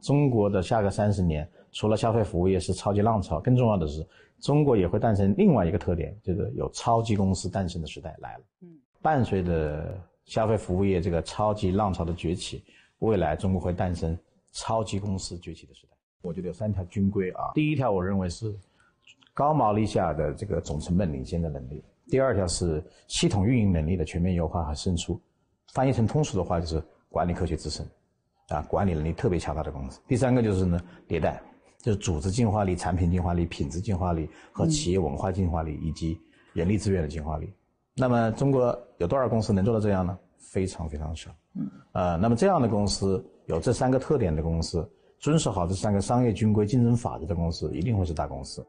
中国的下个30年，除了消费服务业是超级浪潮，更重要的是，中国也会诞生另外一个特点，就是有超级公司诞生的时代来了。伴随着消费服务业这个超级浪潮的崛起，未来中国会诞生超级公司崛起的时代。我觉得有3条军规啊，第一条我认为是高毛利下的这个总成本领先的能力，第2条是系统运营能力的全面优化和胜出，翻译成通俗的话就是管理科学自身啊，管理能力特别强大的公司。第3个就是呢迭代，就是组织进化力、产品进化力、品质进化力和企业文化进化力以及人力资源的进化力。那么中国有多少公司能做到这样呢？非常非常少。那么这样的公司，有这3个特点的公司，遵守好这3个商业军规、竞争法则的公司，一定会是大公司。